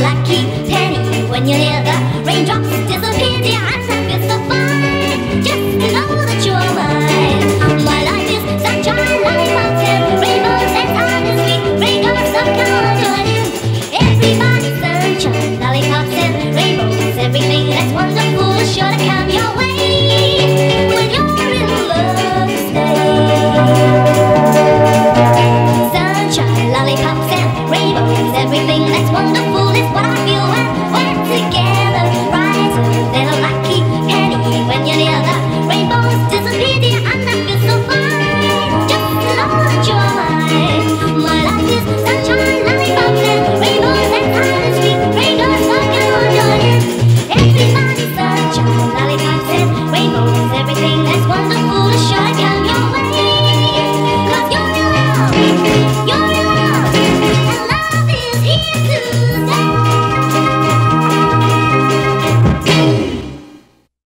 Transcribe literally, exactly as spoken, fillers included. lucky penny when you hear the raindrops disappear, dear. I'm satisfied just to know that you're mine. My life is sunshine, light mountain, rainbows and honestly, raindrops of color joining. Everybody's sunshine, lollipops and rainbows, everything that's wonderful is sure to come your way. When you're in love, stay. Sunshine, lollipops and rainbows, everything that's wonderful. Everybody's such a lollipop.